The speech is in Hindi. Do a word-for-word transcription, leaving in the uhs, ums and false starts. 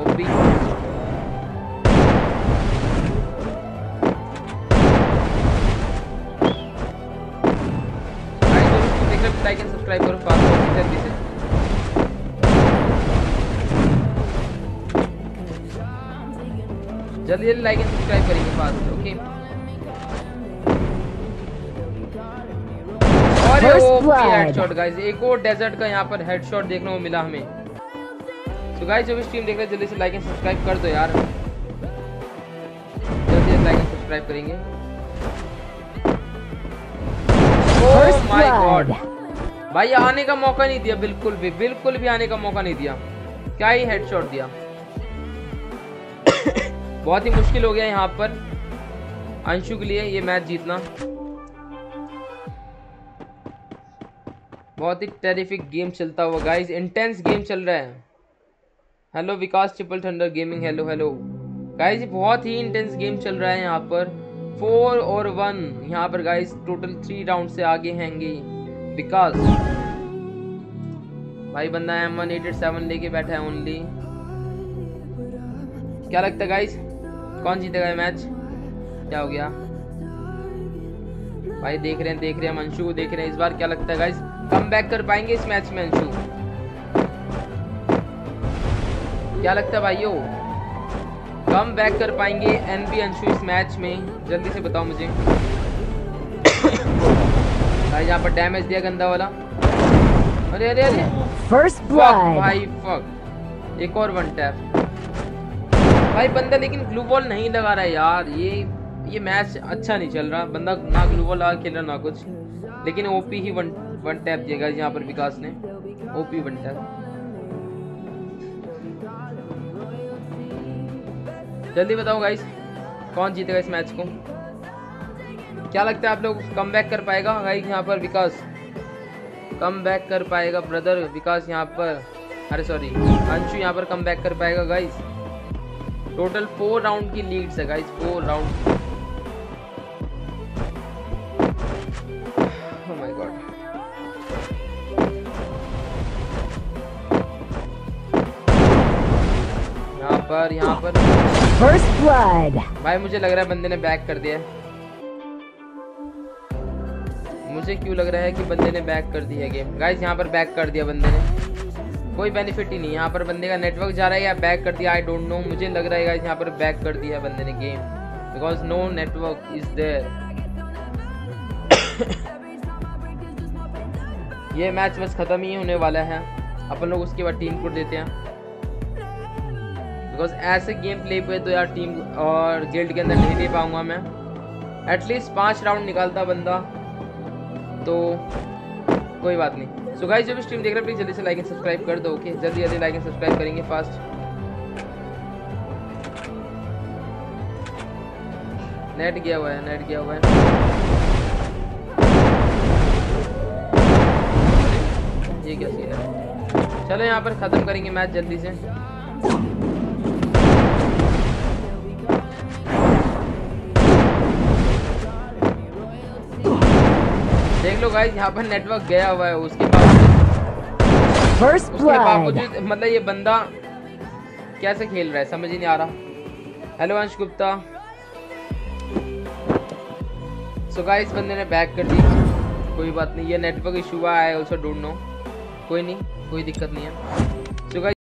ओपी लाइक एंड सब्सक्राइब करो फास्ट जल्दी से। जल्दी जल्दी लाइक एंड सब्सक्राइब करेंगे फास्ट। ओके और वो हेडशॉट गाइस, एक और डेजर्ट का यहाँ पर हेडशॉट देखने को मिला हमें। तो गाइस जो भी स्ट्रीम देख रहे हैं जल्दी से लाइक एंड सब्सक्राइब कर दो यार, जल्दी से लाइक एंड सब्सक्राइब करेंगे। ओह माय गॉड भाई, आने का मौका नहीं दिया, बिल्कुल भी बिल्कुल भी आने का मौका नहीं दिया, क्या ही हेडशॉट दिया। बहुत ही मुश्किल हो गया यहाँ पर अंशु के लिए ये मैच जीतना, बहुत ही टेरिफिक गेम चलता हुआ गाइस, इंटेंस गेम चल रहा है। Hello Vikas triple thunder gaming, hello hello guys, बहुत ही इंटेंस गेम चल रहा है यहाँ पर। फोर और वन यहाँ पर गाइस, टोटल थ्री राउंड से आगे हैंगे विकास भाई। बंदा M one eight eight seven लेके बैठा है ओनली। क्या लगता है गाइस कौन जीतेगा मैच? क्या हो गया भाई, देख रहे हैं देख रहे हैं अंशु को देख रहे हैं इस बार। क्या लगता है गाइस कम बैक कर पाएंगे इस मैच में अंशु? क्या लगता है भाइयों कम बैक कर पाएंगे एनपी अंशु इस मैच में? जल्दी से बताओ मुझे भाई। यहाँ पर डैमेज दिया गंदा वाला, अरे अरे अरे फर्स्ट ब्लड भाई, फक एक और वन टैप भाई। बंदा लेकिन ग्लू बॉल नहीं लगा रहा है यार, ये ये मैच अच्छा नहीं चल रहा, बंदा ना ग्लू बॉल लगा खेल रहा ना कुछ, लेकिन ओपी ही वन वन टैप दिया गाइस यहाँ पर विकास ने, ओपी वन टैप। जल्दी बताओ गाइस कौन जीतेगा इस मैच को? क्या लगता है आप लोग कम बैक कर पाएगा गाइस यहाँ पर विकास? कम बैक कर पाएगा ब्रदर विकास यहाँ पर, अरे सॉरी अंशु यहाँ पर कम बैक कर पाएगा गाइस? टोटल फोर राउंड की लीड्स है guys, four round. Oh my god यहाँ पर यहाँ पर फर्स्ट ब्लड भाई, मुझे लग रहा है बंदे ने बैक कर दिया है। मुझे क्यों लग रहा है कि बंदे ने बैक कर दिया है गेम गाइस? यहाँ पर बैक कर दिया बंदे ने, कोई बेनिफिट ही नहीं। यहाँ पर बंदे का नेटवर्क जा रहा है या बैक कर दिया, आई डोंट नो। मुझे लग रहा है गाइस यहाँ पर बैक कर दिया बंदे ने game, because no network is there. ये मैच बस खत्म ही होने वाला है, अपन लोग उसके बाद टीम कोड देते हैं, बिकॉज ऐसे गेम प्ले पे तो यार टीम और गिल्ड के अंदर नहीं दे पाऊंगा मैं। एटलीस्ट पाँच राउंड निकालता बंदा तो कोई बात नहीं। सो गाइस जो भी स्ट्रीम देख रहे हैं प्लीज जल्दी से लाइक एंड सब्सक्राइब कर दो। ओके जल्दी जल्दी लाइक एंड सब्सक्राइब करेंगे फास्ट। नेट गया हुआ है, नेट गया हुआ है, ये क्या सीन है? चलो यहाँ पर खत्म करेंगे मैच जल्दी से। देख लो गाइस यहाँ पर नेटवर्क गया हुआ है, उसके बाद उसके बावजूद मतलब ये बंदा कैसे खेल रहा है समझ ही नहीं आ रहा। हेलो अंश गुप्ता। सो गाइस बंदे ने बैक कर दी, कोई बात नहीं, ये नेटवर्क इशू हुआ है, ऑल्सो डोंट नो, कोई नहीं, कोई दिक्कत नहीं है। सो so,